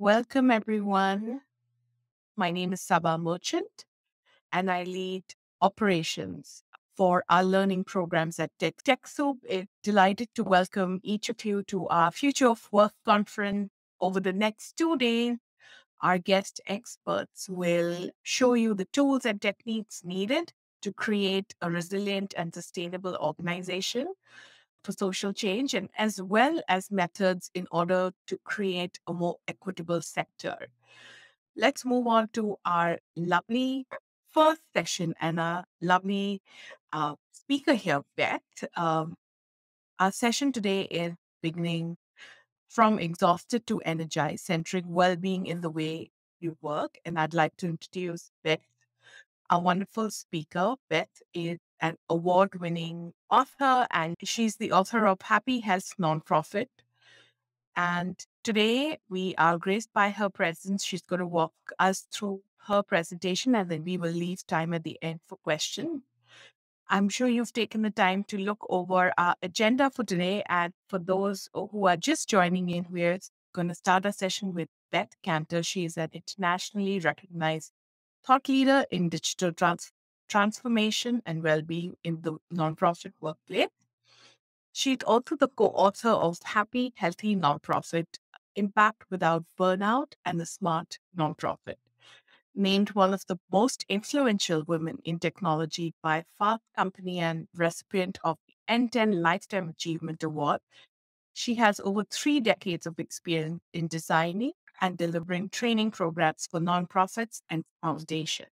Welcome, everyone. My name is Sabah Merchant, and I lead operations for our learning programs at TechSoup. It's delighted to welcome each of you to our Future of Work conference. Over the next 2 days, our guest experts will show you the tools and techniques needed to create a resilient and sustainable organization for social change, and as well as methods in order to create a more equitable sector. Let's move on to our lovely first session and our lovely speaker here, Beth. Our session today is Beginning from Exhausted to Energized, Centering Wellbeing in the Way You Work. And I'd like to introduce Beth, a wonderful speaker. Beth is an award-winning author, and she's the author of Happy Health Nonprofit. And today we are graced by her presence. She's going to walk us through her presentation, and then we will leave time at the end for questions. I'm sure you've taken the time to look over our agenda for today. And for those who are just joining in, we're going to start our session with Beth Kanter. She is an internationally recognized thought leader in digital transformation and well-being in the nonprofit workplace. She's also the co-author of Happy Healthy Nonprofit, Impact Without Burnout, and The Smart Nonprofit. Named one of the most influential women in technology by Fast Company and recipient of the NTEN Lifetime Achievement Award, she has over 3 decades of experience in designing and delivering training programs for nonprofits and foundations.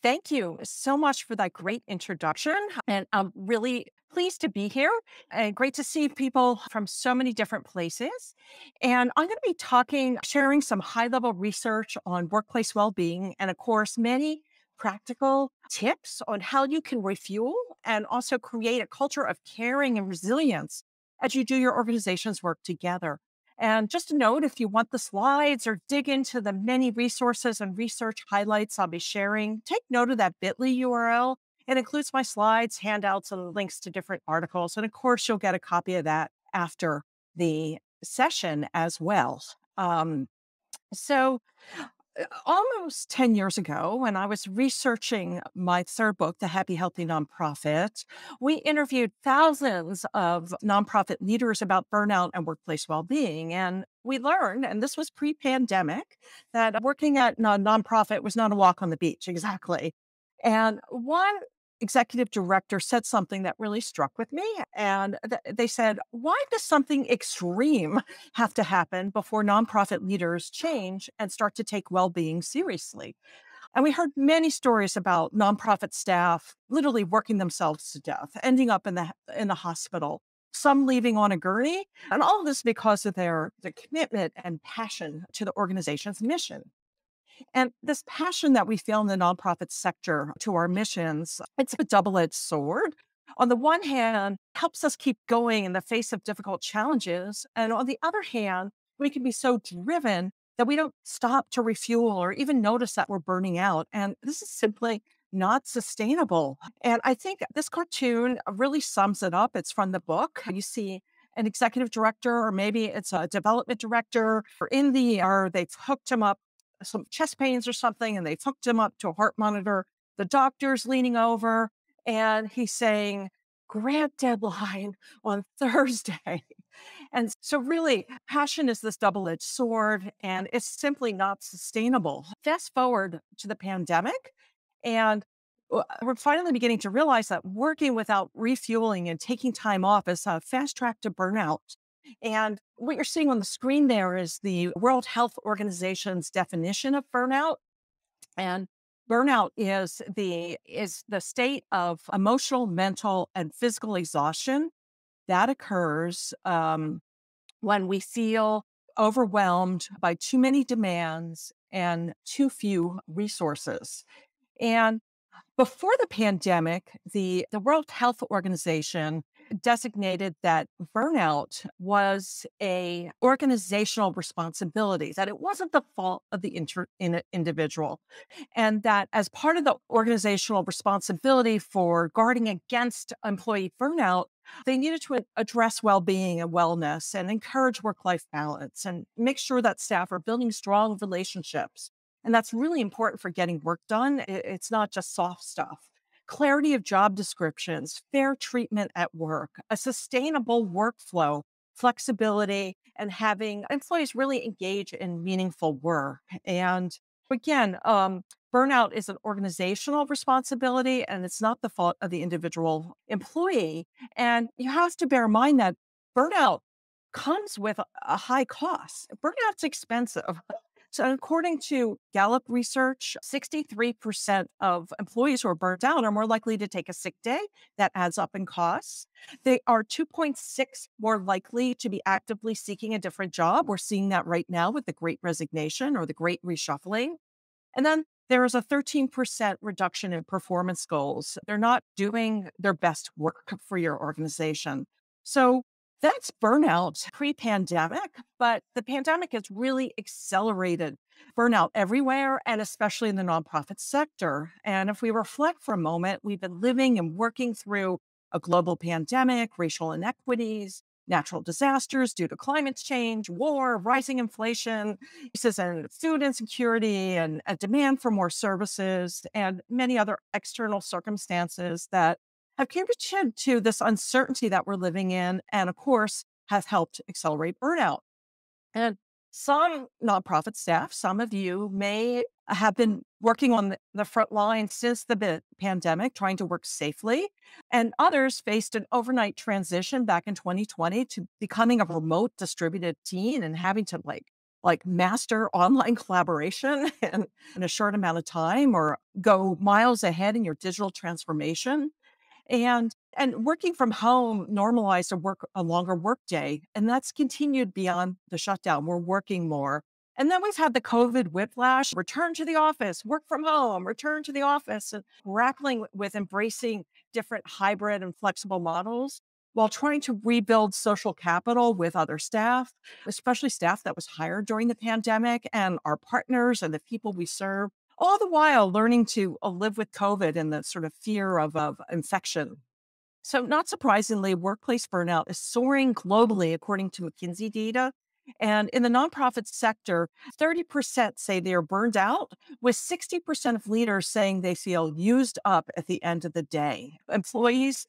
Thank you so much for that great introduction. And I'm really pleased to be here and great to see people from so many different places. And I'm going to be sharing some high-level research on workplace well-being and, of course, many practical tips on how you can refuel and also create a culture of caring and resilience as you do your organization's work together. And just a note, if you want the slides or dig into the many resources and research highlights I'll be sharing, take note of that Bitly URL. It includes my slides, handouts, and links to different articles. And of course, you'll get a copy of that after the session as well. So almost 10 years ago, when I was researching my third book, The Happy Healthy Nonprofit, we interviewed thousands of nonprofit leaders about burnout and workplace well-being. And we learned, and this was pre-pandemic, that working at a nonprofit was not a walk on the beach, exactly. And one executive director said something that really struck with me. And they said, why does something extreme have to happen before nonprofit leaders change and start to take well-being seriously? And we heard many stories about nonprofit staff literally working themselves to death, ending up in the hospital, some leaving on a gurney, and all of this because of their commitment and passion to the organization's mission. And this passion that we feel in the nonprofit sector to our missions, it's a double-edged sword. On the one hand, helps us keep going in the face of difficult challenges. And on the other hand, we can be so driven that we don't stop to refuel or even notice that we're burning out. And this is simply not sustainable. And I think this cartoon really sums it up. It's from the book. You see an executive director, or maybe it's a development director, or in the ER, they've hooked him up some chest pains or something, and they've hooked him up to a heart monitor. The doctor's leaning over, and he's saying, grant deadline on Thursday. And so really, passion is this double-edged sword, and it's simply not sustainable. Fast forward to the pandemic, and we're finally beginning to realize that working without refueling and taking time off is a fast track to burnout. And what you're seeing on the screen there is the World Health Organization's definition of burnout. And burnout is the state of emotional, mental, and physical exhaustion that occurs when we feel overwhelmed by too many demands and too few resources. And before the pandemic, the World Health Organization designated that burnout was an organizational responsibility, that it wasn't the fault of the individual, and that as part of the organizational responsibility for guarding against employee burnout, They needed to address well-being and wellness and encourage work-life balance and make sure that staff are building strong relationships. And that's really important for getting work done. It's not just soft stuff. Clarity of job descriptions, fair treatment at work, a sustainable workflow, flexibility, and having employees really engage in meaningful work. And again, burnout is an organizational responsibility, and it's not the fault of the individual employee. And you have to bear in mind that burnout comes with a high cost. Burnout's expensive. So according to Gallup research, 63% of employees who are burnt out are more likely to take a sick day. That adds up in costs. They are 2.6 more likely to be actively seeking a different job. We're seeing that right now with the Great Resignation or the Great Reshuffling. And then there is a 13% reduction in performance goals. They're not doing their best work for your organization. So that's burnout pre-pandemic, but the pandemic has really accelerated burnout everywhere, and especially in the nonprofit sector. And if we reflect for a moment, we've been living and working through a global pandemic, racial inequities, natural disasters due to climate change, war, rising inflation, and food insecurity, and a demand for more services, and many other external circumstances that have contributed to this uncertainty that we're living in, and of course, has helped accelerate burnout. And some nonprofit staff, some of you may have been working on the front line since the pandemic, trying to work safely. And others faced an overnight transition back in 2020 to becoming a remote distributed team and having to like master online collaboration in a short amount of time or go miles ahead in your digital transformation. And working from home normalized a longer work day. And that's continued beyond the shutdown. We're working more. And then we've had the COVID whiplash, return to the office, work from home, return to the office, and grappling with embracing different hybrid and flexible models while trying to rebuild social capital with other staff, especially staff that was hired during the pandemic and our partners and the people we serve. All the while learning to live with COVID and the sort of fear of infection. So not surprisingly, workplace burnout is soaring globally, according to McKinsey data. And in the nonprofit sector, 30% say they are burned out, with 60% of leaders saying they feel used up at the end of the day. Employees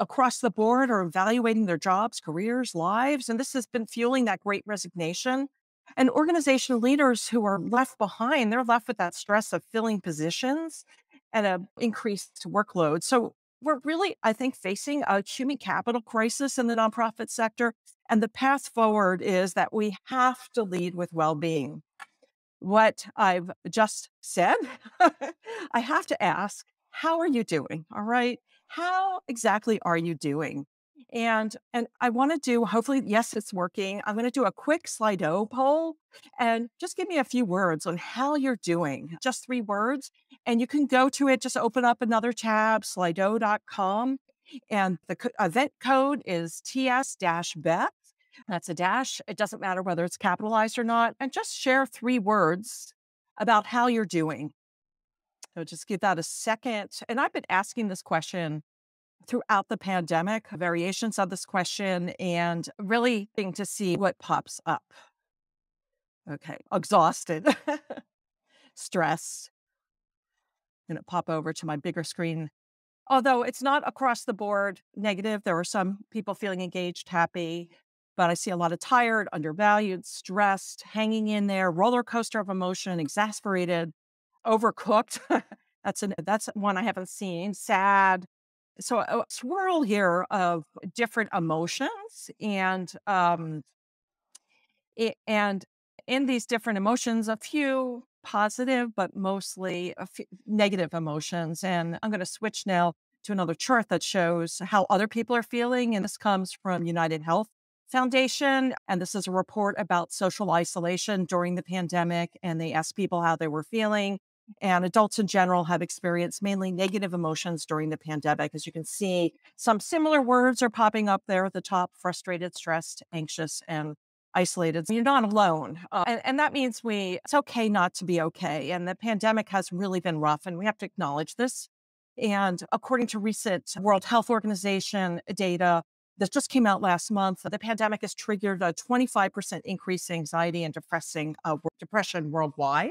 across the board are evaluating their jobs, careers, lives, and this has been fueling that Great Resignation. And organizational leaders who are left behind, they're left with that stress of filling positions and an increased workload. So we're really, I think, facing a human capital crisis in the nonprofit sector. And the path forward is that we have to lead with well-being. What I've just said, I have to ask, how are you doing? All right. How exactly are you doing? And I want to do, hopefully, yes, it's working. I'm going to do a quick Slido poll and just give me a few words on how you're doing, just 3 words. And you can go to it, just open up another tab, slido.com. And the event code is TS-Beth. That's a dash. It doesn't matter whether it's capitalized or not. And just share 3 words about how you're doing. So just give that a second. And I've been asking this question throughout the pandemic, variations of this question, and really thing to see what pops up. Okay, exhausted, stress. I'm going to pop over to my bigger screen. Although it's not across the board negative, there are some people feeling engaged, happy, but I see a lot of tired, undervalued, stressed, hanging in there, roller coaster of emotion, exasperated, overcooked. That's one I haven't seen, sad. So a swirl here of different emotions, and in these different emotions, a few positive, but mostly a few negative emotions. And I'm going to switch now to another chart that shows how other people are feeling. And this comes from United Health Foundation. And this is a report about social isolation during the pandemic. And they asked people how they were feeling. And adults in general have experienced mainly negative emotions during the pandemic. As you can see, some similar words are popping up there at the top: frustrated, stressed, anxious, and isolated. You're not alone. And that means it's okay not to be okay. And the pandemic has really been rough, and we have to acknowledge this. And according to recent World Health Organization data, This just came out last month. The pandemic has triggered a 25% increase in anxiety and depression worldwide.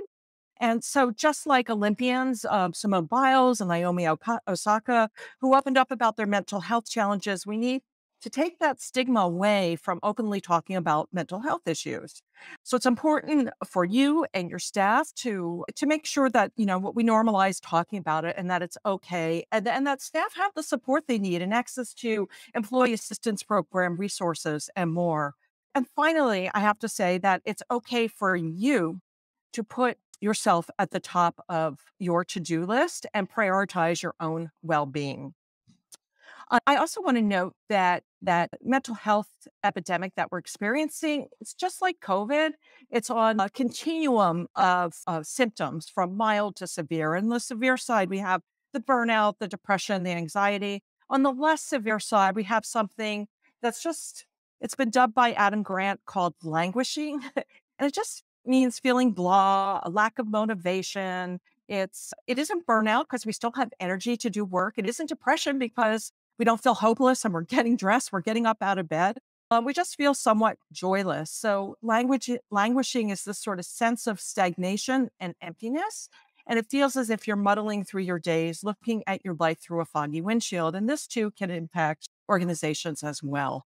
And so just like Olympians, Simone Biles and Naomi Osaka, who opened up about their mental health challenges, we need to take that stigma away from openly talking about mental health issues. So it's important for you and your staff to make sure that, you know, what we normalize talking about it and that it's okay, and that staff have the support they need and access to employee assistance program resources and more. And finally, I have to say that it's okay for you to put yourself at the top of your to-do list and prioritize your own well-being. I also want to note that that mental health epidemic that we're experiencing, it's just like COVID. It's on a continuum of symptoms from mild to severe. On the severe side, we have the burnout, the depression, the anxiety. On the less severe side, we have something that's just, it's been dubbed by Adam Grant called languishing. And it just means feeling blah, a lack of motivation. It isn't burnout because we still have energy to do work. It isn't depression because we don't feel hopeless and we're getting dressed, we're getting up out of bed. We just feel somewhat joyless. So languishing is this sort of sense of stagnation and emptiness. And it feels as if you're muddling through your days, looking at your life through a foggy windshield. And this too can impact organizations as well.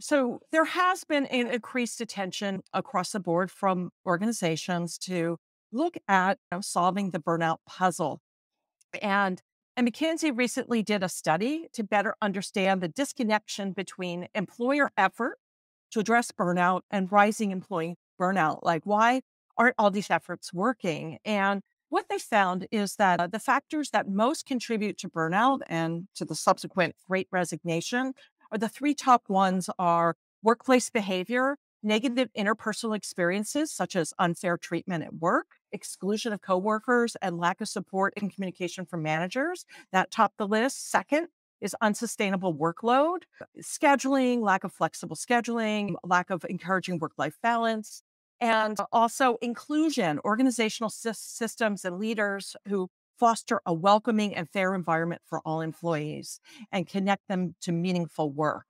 So there has been an increased attention across the board from organizations to look at solving the burnout puzzle. And McKinsey recently did a study to better understand the disconnection between employer effort to address burnout and rising employee burnout. Like, why aren't all these efforts working? And what they found is that the factors that most contribute to burnout and to the subsequent great resignation are the three top ones are workplace behavior, negative interpersonal experiences, such as unfair treatment at work, exclusion of coworkers, and lack of support and communication from managers. That topped the list. Second is unsustainable workload, scheduling, lack of flexible scheduling, lack of encouraging work-life balance, and also inclusion, organizational systems and leaders who foster a welcoming and fair environment for all employees and connect them to meaningful work.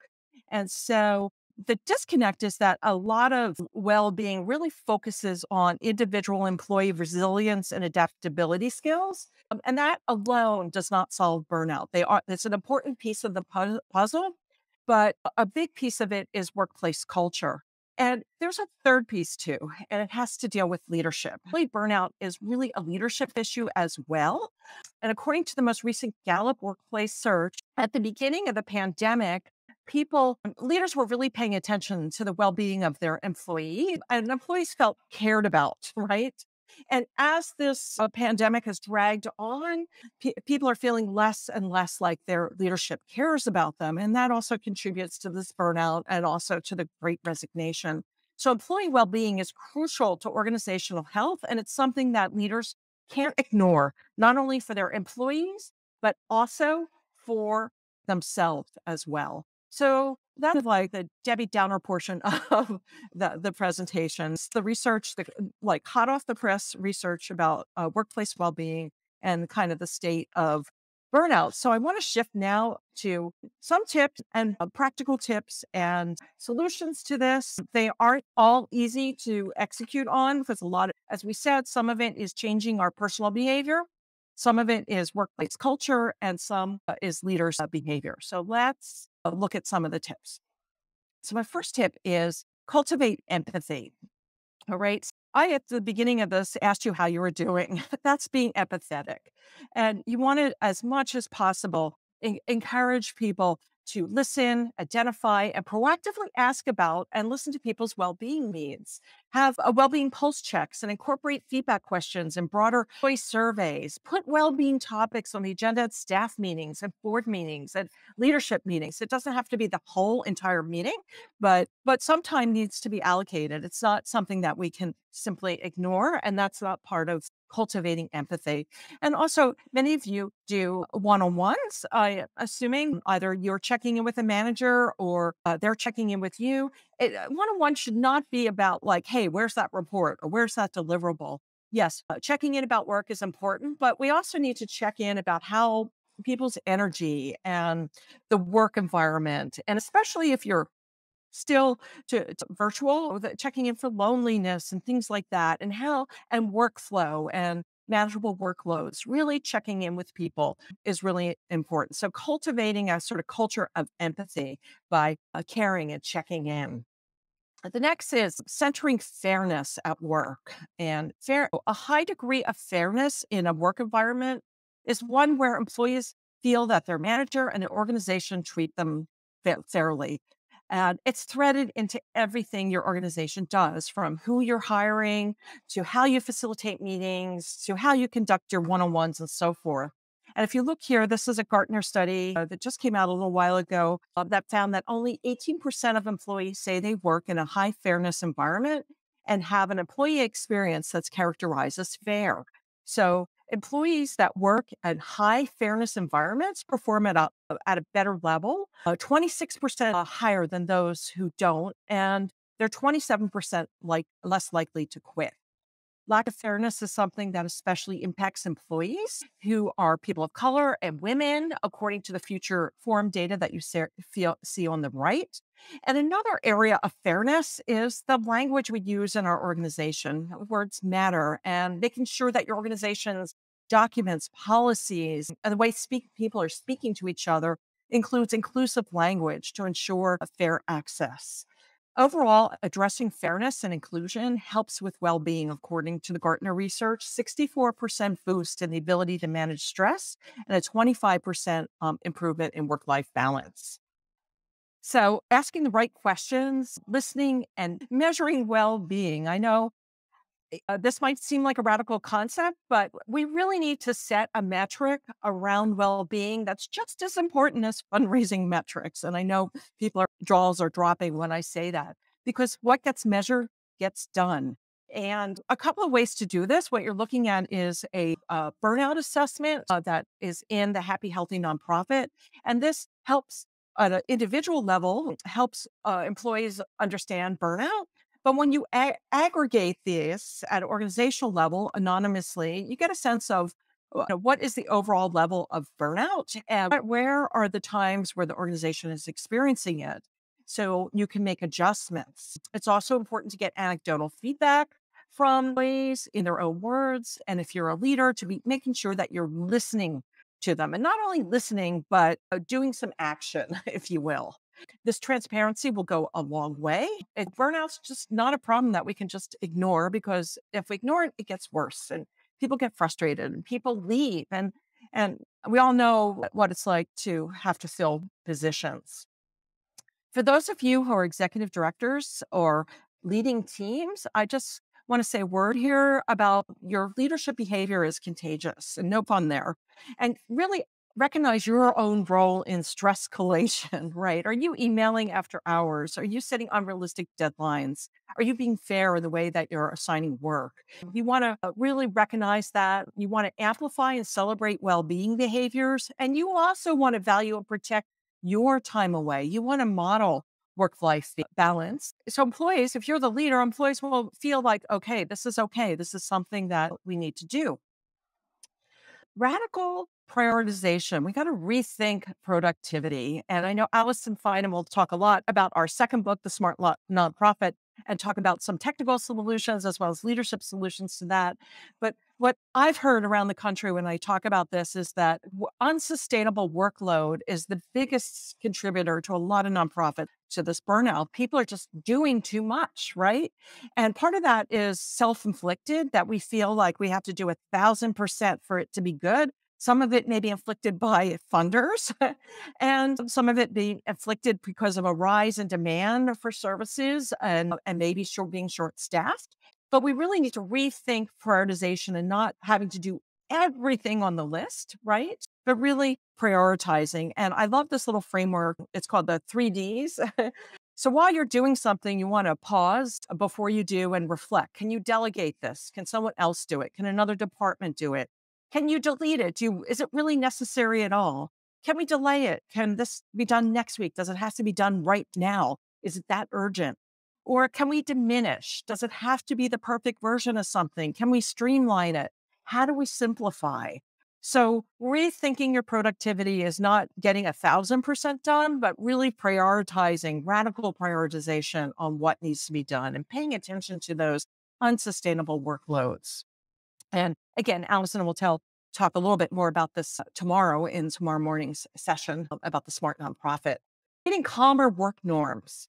And so the disconnect is that a lot of well-being really focuses on individual employee resilience and adaptability skills. And that alone does not solve burnout. It's an important piece of the puzzle, but a big piece of it is workplace culture. And there's a third piece too, and it has to deal with leadership. Burnout is really a leadership issue as well. And according to the most recent Gallup workplace search, at the beginning of the pandemic, leaders were really paying attention to the well-being of their employees, and employees felt cared about, right? And as this pandemic has dragged on, people are feeling less and less like their leadership cares about them. And that also contributes to this burnout and also to the great resignation. So employee well-being is crucial to organizational health, and it's something that leaders can't ignore, not only for their employees, but also for themselves as well. So that's like the Debbie Downer portion of the presentations, the research, like hot off the press research about workplace well-being and kind of the state of burnout. So I want to shift now to some tips and practical tips and solutions to this. They aren't all easy to execute on because a lot of, as we said, some of it is changing our personal behavior. Some of it is workplace culture, and some is leaders' behavior. So let's look at some of the tips. So my first tip is cultivate empathy. All right. I, at the beginning of this, asked you how you were doing. That's being empathetic. And you want to, as much as possible, encourage people to listen, identify, and proactively ask about and listen to people's well-being needs. Have a well-being pulse checks and incorporate feedback questions and broader choice surveys. Put well-being topics on the agenda at staff meetings and board meetings and leadership meetings. It doesn't have to be the whole entire meeting, but some time needs to be allocated. It's not something that we can simply ignore, and that's not part of cultivating empathy. And also, many of you do one-on-ones, assuming either you're checking in with a manager or they're checking in with you. One-on-one should not be about like, hey, where's that report or where's that deliverable? Yes, checking in about work is important, but we also need to check in about how people's energy and the work environment. And especially if you're still to virtual, checking in for loneliness and things like that, and how, and workflow and manageable workloads, really checking in with people is really important. So cultivating a sort of culture of empathy by caring and checking in. The next is centering fairness at work. And a high degree of fairness in a work environment is one where employees feel that their manager and the organization treat them fairly. And it's threaded into everything your organization does, from who you're hiring, to how you facilitate meetings, to how you conduct your one-on-ones and so forth. And if you look here, this is a Gartner study that just came out a little while ago that found that only 18% of employees say they work in a high fairness environment and have an employee experience that's characterized as fair. So employees that work at high fairness environments perform at a better level, 26% higher than those who don't, and they're 27% less likely to quit. Lack of fairness is something that especially impacts employees who are people of color and women, according to the Future Forum data that you see on the right. And another area of fairness is the language we use in our organization. Words matter, and making sure that your organization's documents, policies, and the way people are speaking to each other includes inclusive language to ensure a fair access. Overall, addressing fairness and inclusion helps with well-being. According to the Gartner research, 64% boost in the ability to manage stress and a 25% improvement in work-life balance. So asking the right questions, listening, and measuring well-being. I know this might seem like a radical concept, but we really need to set a metric around well-being that's just as important as fundraising metrics. And I know people's jaws are dropping when I say that, because what gets measured gets done. And a couple of ways to do this, what you're looking at is a burnout assessment that is in the Happy Healthy Nonprofit. And this helps at an individual level, helps employees understand burnout. But when you aggregate this at an organizational level anonymously, you get a sense of what is the overall level of burnout and where are the times where the organization is experiencing it, so you can make adjustments. It's also important to get anecdotal feedback from employees in their own words. And if you're a leader, to be making sure that you're listening to them, and not only listening, but doing some action, if you will. This transparency will go a long way. Burnout's just not a problem that we can just ignore, because if we ignore it, it gets worse and people get frustrated and people leave. And we all know what it's like to have to fill positions. For those of you who are executive directors or leading teams, I just want to say a word here about your leadership behavior is contagious, and no pun there. And really recognize your own role in stress escalation, right? Are you emailing after hours? Are you setting unrealistic deadlines? Are you being fair in the way that you're assigning work? You want to really recognize that. You want to amplify and celebrate well-being behaviors. And you also want to value and protect your time away. You want to model work-life balance. So employees, if you're the leader, employees will feel like, okay. This is something that we need to do. Radical prioritization. We got to rethink productivity. And I know Allison Fine will talk a lot about our second book, The Smart Nonprofit, and talk about some technical solutions as well as leadership solutions to that. But what I've heard around the country when I talk about this is that unsustainable workload is the biggest contributor to a lot of nonprofits to this burnout. People are just doing too much, right? And part of that is self-inflicted, that we feel like we have to do 1,000% for it to be good. Some of it may be inflicted by funders, and some of it being inflicted because of a rise in demand for services and maybe being short-staffed. But we really need to rethink prioritization and not having to do everything on the list, right? But really prioritizing. And I love this little framework. It's called the 3Ds. So while you're doing something, you want to pause before you do and reflect. Can you delegate this? Can someone else do it? Can another department do it? Can you delete it? Is it really necessary at all? Can we delay it? Can this be done next week? Does it have to be done right now? Is it that urgent? Or can we diminish? Does it have to be the perfect version of something? Can we streamline it? How do we simplify? So rethinking your productivity is not getting 1,000% done, but really prioritizing, radical prioritization on what needs to be done and paying attention to those unsustainable workloads. And again, Allison will talk a little bit more about this tomorrow in tomorrow morning's session about the Smart Nonprofit. Getting calmer work norms.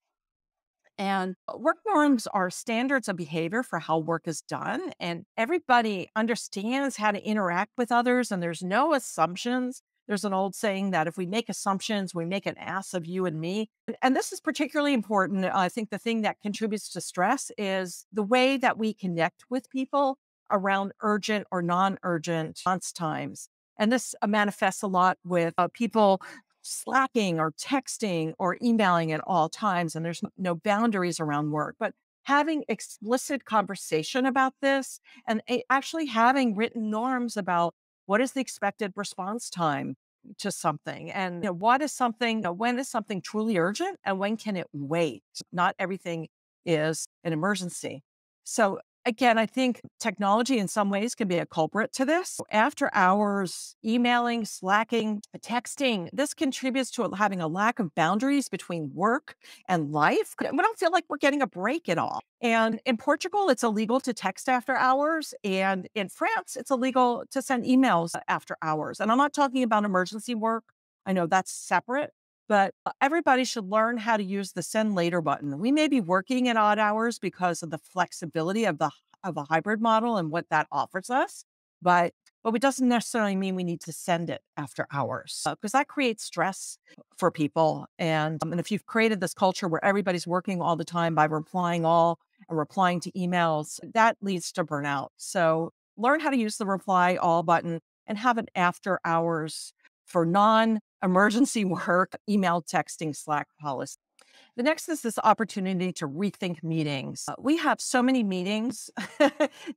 And work norms are standards of behavior for how work is done. And everybody understands how to interact with others. And there's no assumptions. There's an old saying that if we make assumptions, we make an ass of you and me. And this is particularly important. I think the thing that contributes to stress is the way that we connect with people around urgent or non-urgent response times. And this manifests a lot with people slacking or texting or emailing at all times, and there's no boundaries around work. But having explicit conversation about this and actually having written norms about what is the expected response time to something, and what is something, when is something truly urgent and when can it wait? Not everything is an emergency. So again, I think technology in some ways can be a culprit to this. After hours, emailing, slacking, texting, this contributes to having a lack of boundaries between work and life. We don't feel like we're getting a break at all. And in Portugal, it's illegal to text after hours. And in France, it's illegal to send emails after hours. And I'm not talking about emergency work. I know that's separate. But everybody should learn how to use the send later button. We may be working at odd hours because of the flexibility of a hybrid model and what that offers us, but it doesn't necessarily mean we need to send it after hours because that creates stress for people. And if you've created this culture where everybody's working all the time by replying to emails, that leads to burnout. So learn how to use the reply all button and have it after hours for non-emergency work, email, texting, Slack policy. The next is this opportunity to rethink meetings. We have so many meetings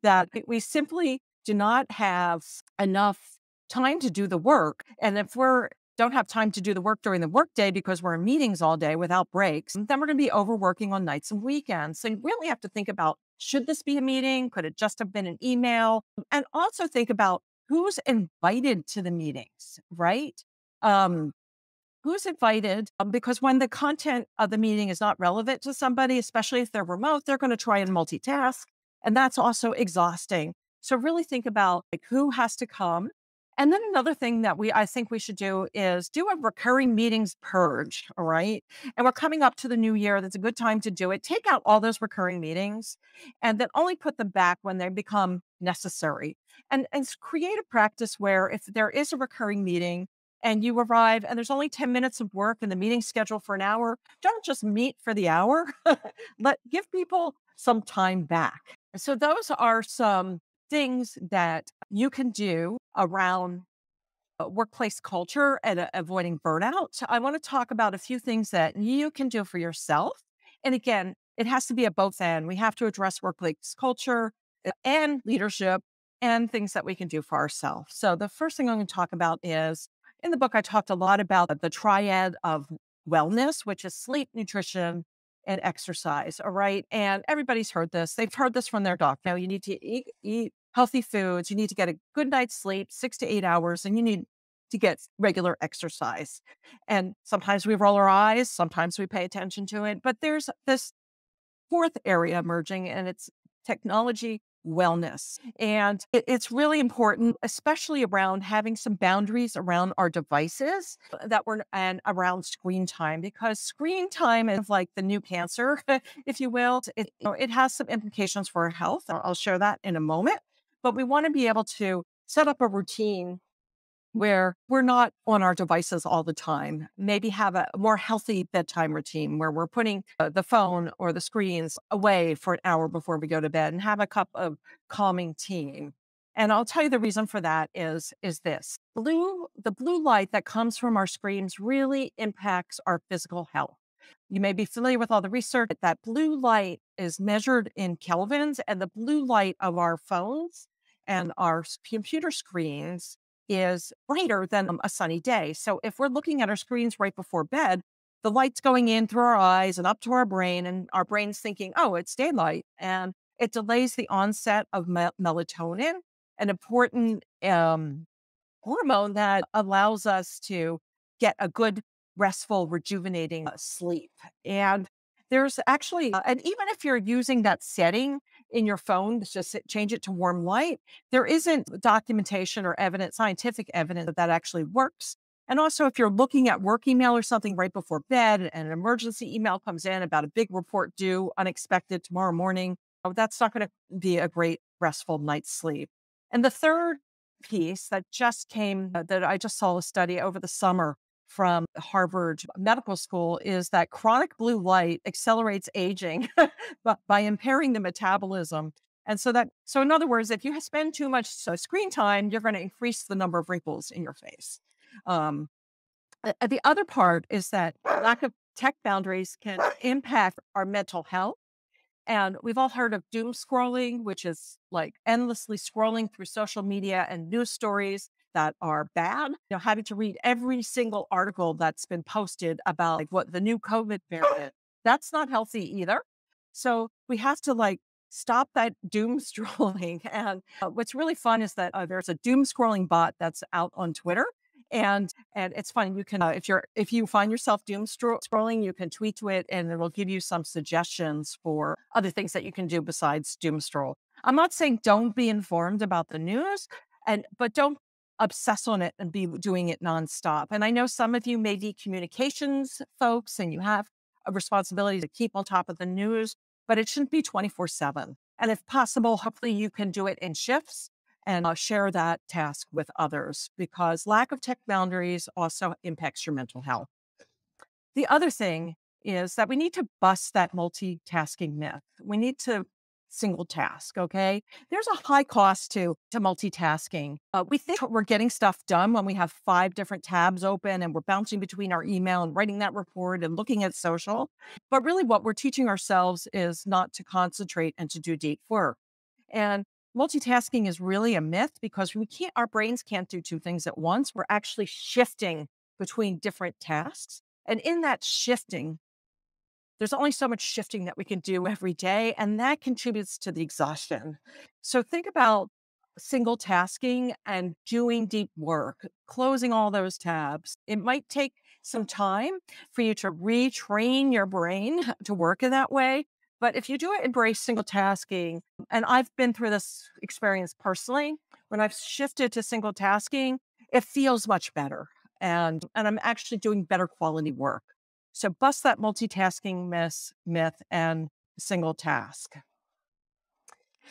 that we simply do not have enough time to do the work. And if we don't have time to do the work during the workday because we're in meetings all day without breaks, then we're going to be overworking on nights and weekends. So you really have to think about, should this be a meeting? Could it just have been an email? And also think about who's invited to the meetings, right? Who's invited? Because when the content of the meeting is not relevant to somebody, especially if they're remote, they're going to try and multitask. And that's also exhausting. So really think about who has to come. And then another thing that I think we should do is do a recurring meetings purge, all right? And we're coming up to the new year. That's a good time to do it. Take out all those recurring meetings and then only put them back when they become necessary. And create a practice where if there is a recurring meeting and you arrive and there's only 10 minutes of work and the meeting's scheduled for an hour, don't just meet for the hour. Give people some time back. So those are some things that you can do around workplace culture and avoiding burnout. I want to talk about a few things that you can do for yourself. And again, it has to be a both end. We have to address workplace culture and leadership and things that we can do for ourselves. So the first thing I'm going to talk about is, in the book, I talked a lot about the triad of wellness, which is sleep, nutrition, and exercise, all right? And everybody's heard this. They've heard this from their doctor. Now, you need to eat healthy foods. You need to get a good night's sleep, 6 to 8 hours, and you need to get regular exercise. And sometimes we roll our eyes. Sometimes we pay attention to it. But there's this fourth area emerging, and it's technology wellness. And it's really important, especially around having some boundaries around our devices and around screen time, because screen time is like the new cancer, if you will. It has some implications for our health. I'll share that in a moment. But we want to be able to set up a routine where we're not on our devices all the time. Maybe have a more healthy bedtime routine where we're putting the phone or the screens away for an hour before we go to bed and have a cup of calming tea. And I'll tell you the reason for that is this. The blue light that comes from our screens really impacts our physical health. You may be familiar with all the research that blue light is measured in kelvins, and the blue light of our phones and our computer screens is brighter than a sunny day. So if we're looking at our screens right before bed, the light's going in through our eyes and up to our brain, and our brain's thinking, oh, it's daylight. And it delays the onset of melatonin, an important hormone that allows us to get a good, restful, rejuvenating sleep. And there's actually, and even if you're using that setting in your phone, just change it to warm light, there isn't documentation or evidence, scientific evidence that actually works. And also, if you're looking at work email or something right before bed and an emergency email comes in about a big report due, unexpected tomorrow morning, that's not going to be a great restful night's sleep. And the third piece that just came, that I just saw a study over the summer from Harvard Medical School, is that chronic blue light accelerates aging by impairing the metabolism. And so in other words, if you spend too much screen time, you're going to increase the number of wrinkles in your face. The other part is that lack of tech boundaries can impact our mental health. And we've all heard of doom scrolling, which is like endlessly scrolling through social media and news stories that are bad. You know, having to read every single article that's been posted about like what the new COVID variant, that's not healthy either. So we have to like stop that doom scrolling. And what's really fun is that there's a doom scrolling bot that's out on Twitter. And it's fun. You can, if you find yourself doom scrolling, you can tweet to it and it will give you some suggestions for other things that you can do besides doom scroll. I'm not saying don't be informed about the news, but don't obsess on it and be doing it nonstop. And I know some of you may be communications folks and you have a responsibility to keep on top of the news, but it shouldn't be 24/7. And if possible, hopefully you can do it in shifts and share that task with others, because lack of tech boundaries also impacts your mental health. The other thing is that we need to bust that multitasking myth. We need to single task, okay? There's a high cost to multitasking. We think we're getting stuff done when we have 5 different tabs open and we're bouncing between our email and writing that report and looking at social. But really what we're teaching ourselves is not to concentrate and to do deep work. And multitasking is really a myth, because we can't, our brains can't do 2 things at once. We're actually shifting between different tasks. And in that shifting, there's only so much shifting that we can do every day, and that contributes to the exhaustion. So think about single tasking and doing deep work, closing all those tabs. It might take some time for you to retrain your brain to work in that way. But if you do embrace single tasking, and I've been through this experience personally, when I've shifted to single tasking, it feels much better. And I'm actually doing better quality work. So bust that multitasking myth and single task.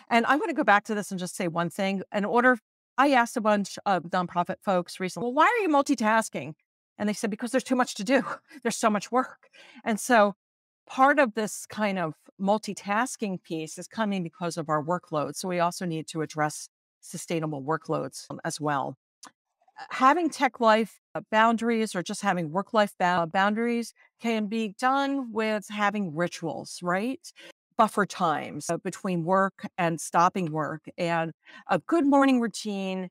And I'm going to go back to this and just say one thing. I asked a bunch of nonprofit folks recently, well, why are you multitasking? And they said, because there's too much to do. There's so much work. And so part of this kind of multitasking piece is coming because of our workload. So we also need to address sustainable workloads as well. Having tech life boundaries, or just having work-life boundaries, can be done with having rituals, right? Buffer times between work and stopping work. And a good morning routine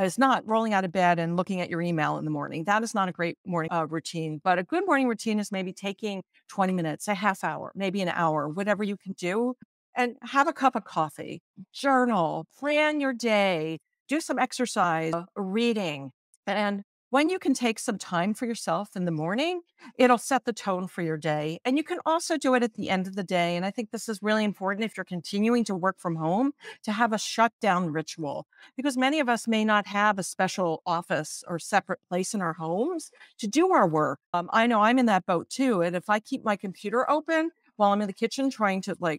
is not rolling out of bed and looking at your email in the morning. That is not a great morning routine, but a good morning routine is maybe taking 20 minutes, a half hour, maybe an hour, whatever you can do, and have a cup of coffee, journal, plan your day, do some exercise, reading. And when you can take some time for yourself in the morning, it'll set the tone for your day. And you can also do it at the end of the day. And I think this is really important if you're continuing to work from home, to have a shutdown ritual, because many of us may not have a special office or separate place in our homes to do our work. I know I'm in that boat too. And if I keep my computer open while I'm in the kitchen trying to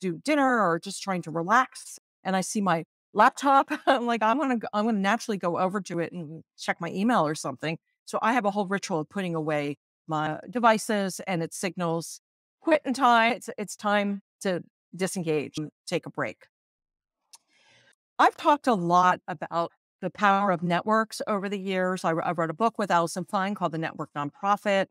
do dinner or just trying to relax, and I see my laptop, I'm gonna naturally go over to it and check my email or something. So I have a whole ritual of putting away my devices, and it signals quit in time. It's time to disengage, take a break. I've talked a lot about the power of networks over the years. I wrote a book with Allison Fine called The Network Nonprofit,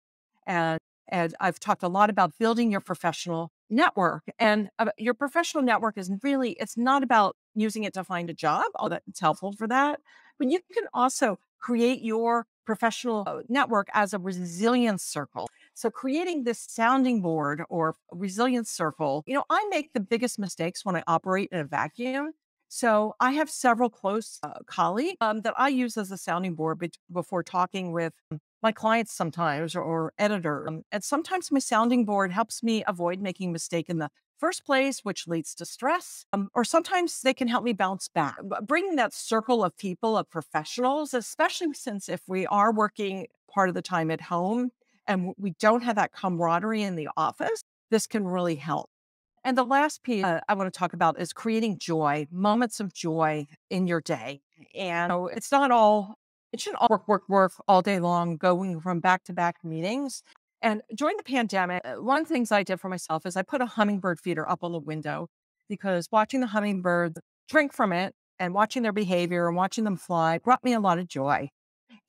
and I've talked a lot about building your professional network. And your professional network is really, it's not about using it to find a job, although it's helpful for that. But you can also create your professional network as a resilience circle. So creating this sounding board or resilience circle, I make the biggest mistakes when I operate in a vacuum. So I have several close colleagues that I use as a sounding board before talking with my clients sometimes or editor. And sometimes my sounding board helps me avoid making a mistake in the first place, which leads to stress, or sometimes they can help me bounce back. Bringing that circle of people, of professionals, especially since if we are working part of the time at home and we don't have that camaraderie in the office, this can really help. And the last piece I want to talk about is creating joy, moments of joy in your day. And it's not all, it shouldn't all work all day long, going from back-to-back meetings. And during the pandemic, one of the things I did for myself is I put a hummingbird feeder up on the window, because watching the hummingbirds drink from it and watching their behavior and watching them fly brought me a lot of joy.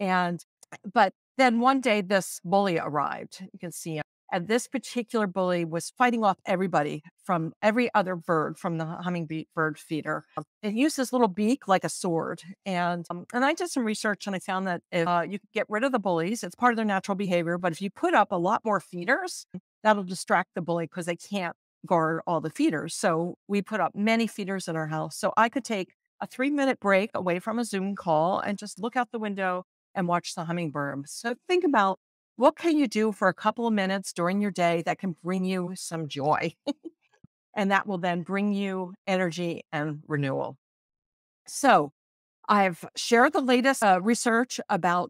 But then one day this bully arrived, you can see him. And this particular bully was fighting off everybody from every other bird from the hummingbird feeder. It used this little beak like a sword. And I did some research and I found that if you could get rid of the bullies, it's part of their natural behavior. But if you put up a lot more feeders, that'll distract the bully because they can't guard all the feeders. So we put up many feeders in our house. So I could take a 3-minute break away from a Zoom call and just look out the window and watch the hummingbirds. So think about, what can you do for a couple of minutes during your day that can bring you some joy? And that will then bring you energy and renewal. So I've shared the latest research about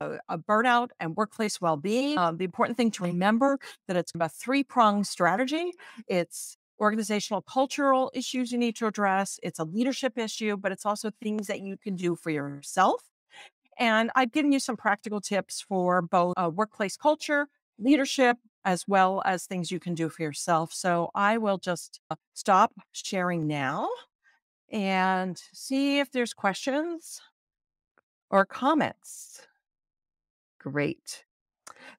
burnout and workplace well-being. The important thing to remember that it's about a 3-pronged strategy. It's organizational cultural issues you need to address. It's a leadership issue, but it's also things that you can do for yourself. And I've given you some practical tips for both workplace culture, leadership, as well as things you can do for yourself. So I will just stop sharing now and see if there's questions or comments. Great.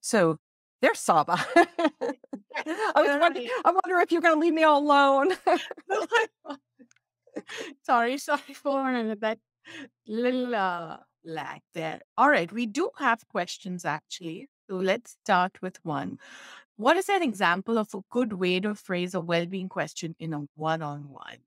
So there's Sabah. I wonder if you're going to leave me all alone. sorry for that little... lag there. All right, we do have questions actually. So let's start with one. What is an example of a good way to phrase a well-being question in a one-on-one?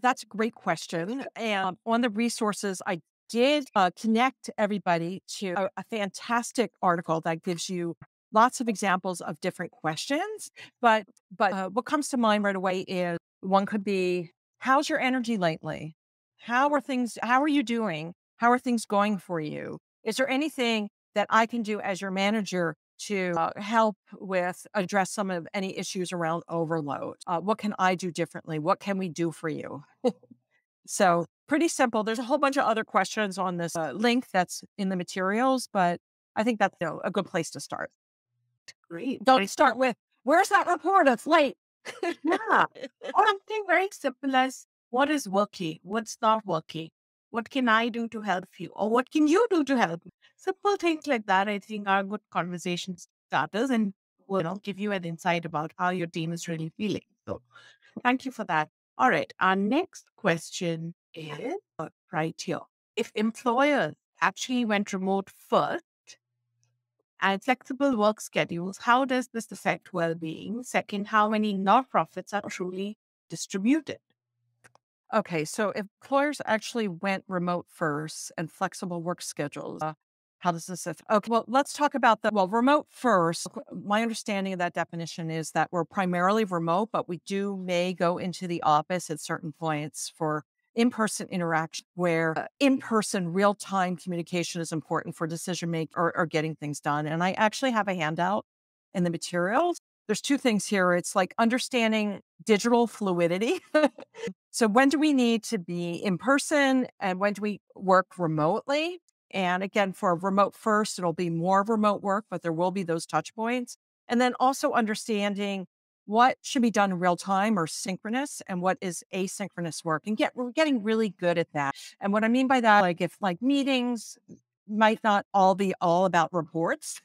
That's a great question. And on the resources, I did connect everybody to a fantastic article that gives you lots of examples of different questions. But what comes to mind right away is one could be, how's your energy lately? How are you doing? How are things going for you? Is there anything that I can do as your manager to help with address some of any issues around overload? What can I do differently? What can we do for you? So pretty simple. There's a whole bunch of other questions on this link that's in the materials, but I think that's a good place to start. Great. Don't start with, where's that report? It's late. Yeah. Or something very simple as, what is working? What's not working? What can I do to help you? Or what can you do to help me? Simple things like that, I think, are good conversation starters and will give you an insight about how your team is really feeling. So thank you for that. All right. Our next question is right here. If employers actually went remote first and flexible work schedules, how does this affect well-being? Second, how many nonprofits are truly distributed? Okay, so if employers actually went remote first and flexible work schedules, how does this affect? Okay, well, let's talk about the, well, remote first. My understanding of that definition is that we're primarily remote, but we may go into the office at certain points for in-person interaction, where in-person real-time communication is important for decision-making or getting things done. And I actually have a handout in the materials. There's two things here. It's like understanding digital fluidity. So when do we need to be in person and when do we work remotely? And again, for remote first, it'll be more remote work, but there will be those touch points. And then also understanding what should be done in real time or synchronous and what is asynchronous work. And we're getting really good at that. And what I mean by that, like if meetings might not all be all about reports.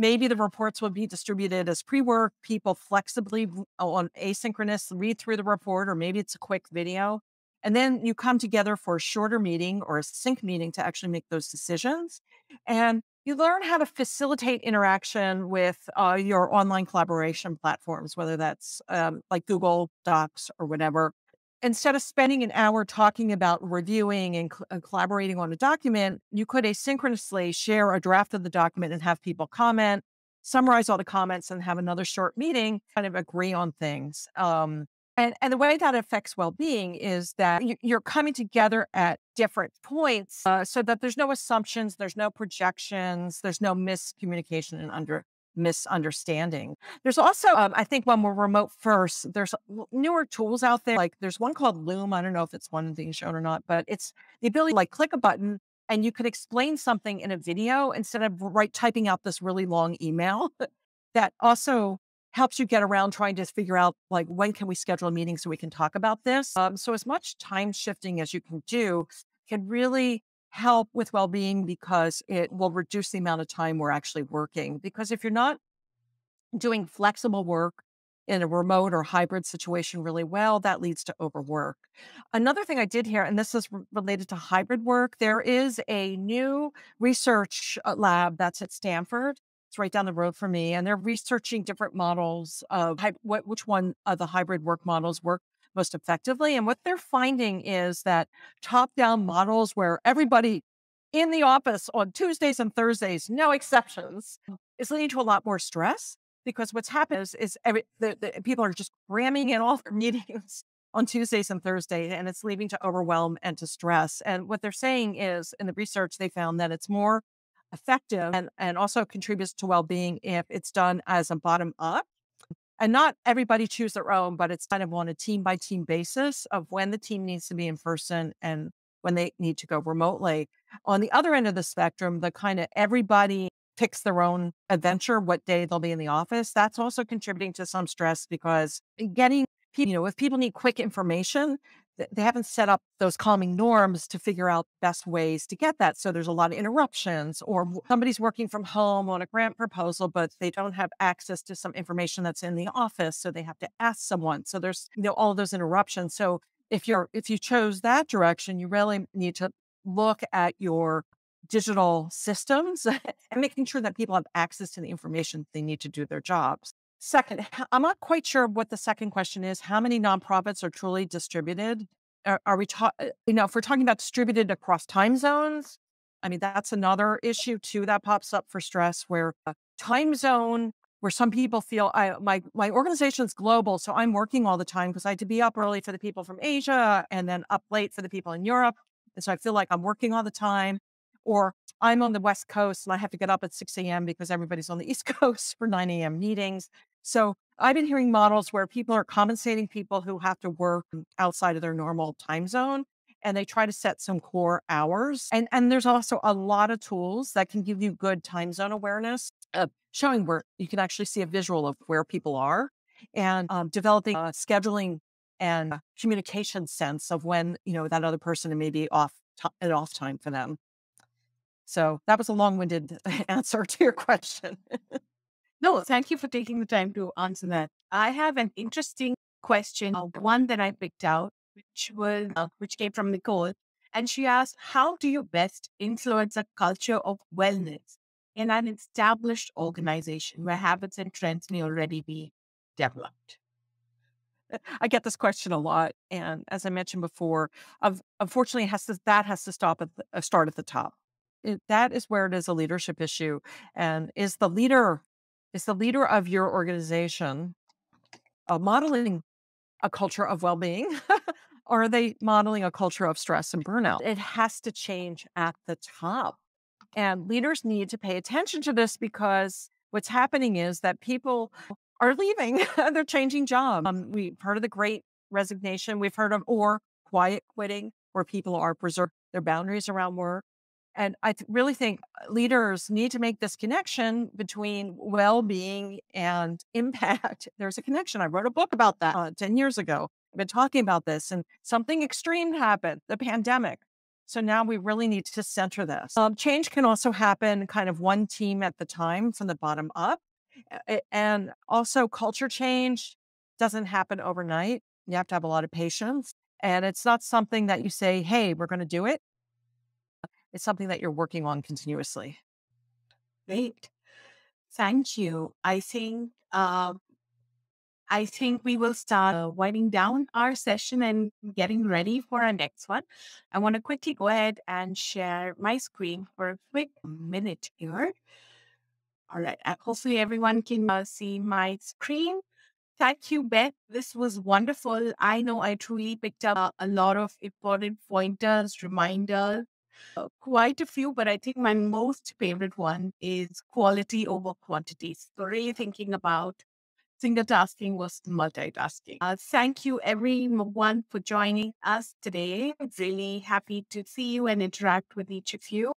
Maybe the reports will be distributed as pre-work, people flexibly on asynchronous read through the report, or maybe it's a quick video. And then you come together for a shorter meeting or a sync meeting to actually make those decisions. And you learn how to facilitate interaction with your online collaboration platforms, whether that's like Google Docs or whatever. instead of spending an hour talking about reviewing and collaborating on a document, you could asynchronously share a draft of the document and have people comment, summarize all the comments, and have another short meeting, kind of agree on things. And the way that affects well-being is that you're coming together at different points so that there's no assumptions, there's no projections, there's no miscommunication and misunderstanding. There's also, I think when we're remote first, there's newer tools out there. Like there's one called Loom. I don't know if it's one being shown or not, but it's the ability to like click a button and you could explain something in a video instead of typing out this really long email. That also helps you get around trying to figure out like, when can we schedule a meeting so we can talk about this? So as much time shifting as you can do can really help with well-being, because it will reduce the amount of time we're actually working. Because if you're not doing flexible work in a remote or hybrid situation really well, that leads to overwork. Another thing I did hear, and this is related to hybrid work, there is a new research lab that's at Stanford. It's right down the road from me. And they're researching different models of which one of the hybrid work models work most effectively. And what they're finding is that top-down models where everybody in the office on Tuesdays and Thursdays, no exceptions, is leading to a lot more stress, because what's happened is people are just cramming in all their meetings on Tuesdays and Thursdays, and it's leading to overwhelm and to stress. And what they're saying is, in the research, they found that it's more effective and also contributes to well-being if it's done as a bottom-up. And not everybody choose their own, but it's kind of on a team-by-team basis of when the team needs to be in person and when they need to go remotely. On the other end of the spectrum, the kind of everybody picks their own adventure, what day they'll be in the office, that's also contributing to some stress, because getting people, if people need quick information, they haven't set up those calming norms to figure out best ways to get that. So there's a lot of interruptions, or somebody's working from home on a grant proposal, but they don't have access to some information that's in the office. So they have to ask someone. So there's all of those interruptions. So if you chose that direction, you really need to look at your digital systems and making sure that people have access to the information they need to do their jobs. Second, I'm not quite sure what the second question is. How many nonprofits are truly distributed? Are we if we're talking about distributed across time zones, I mean, that's another issue too that pops up for stress, where time zone, where some people feel my organization's global, so I'm working all the time because I had to be up early for the people from Asia and then up late for the people in Europe. And so I feel like I'm working all the time. Or I'm on the West Coast and I have to get up at 6 a.m. because everybody's on the East Coast for 9 a.m. meetings. So I've been hearing models where people are compensating people who have to work outside of their normal time zone, and they try to set some core hours. And there's also a lot of tools that can give you good time zone awareness, showing where you can actually see a visual of where people are, and developing scheduling and communication sense of when, that other person may be off time for them. So that was a long-winded answer to your question. No, thank you for taking the time to answer that. I have an interesting question, one that I picked out, which came from Nicole. And she asked, how do you best influence a culture of wellness in an established organization where habits and trends may already be developed? I get this question a lot. And as I mentioned before, unfortunately, that has to start at the top. That is where it is a leadership issue. And is the leader of your organization modeling a culture of well-being? Or are they modeling a culture of stress and burnout? It has to change at the top. And leaders need to pay attention to this, because what's happening is that people are leaving. They're changing jobs. We've heard of the Great Resignation. We've heard of quiet quitting, where people are preserving their boundaries around work. And I really think leaders need to make this connection between well-being and impact. There's a connection. I wrote a book about that 10 years ago. I've been talking about this, and something extreme happened, the pandemic. So now we really need to center this. Change can also happen kind of one team at the time, from the bottom up. And also culture change doesn't happen overnight. You have to have a lot of patience. And it's not something that you say, hey, we're going to do it. It's something that you're working on continuously. Great. Thank you. I think I think we will start winding down our session and getting ready for our next one. I want to quickly go ahead and share my screen for a quick minute here. All right. Hopefully everyone can see my screen. Thank you, Beth. This was wonderful. I know I truly picked up a lot of important pointers, reminders, quite a few, but I think my most favorite one is quality over quantity. So really thinking about single tasking versus multitasking. Thank you everyone for joining us today. Really happy to see you and interact with each of you.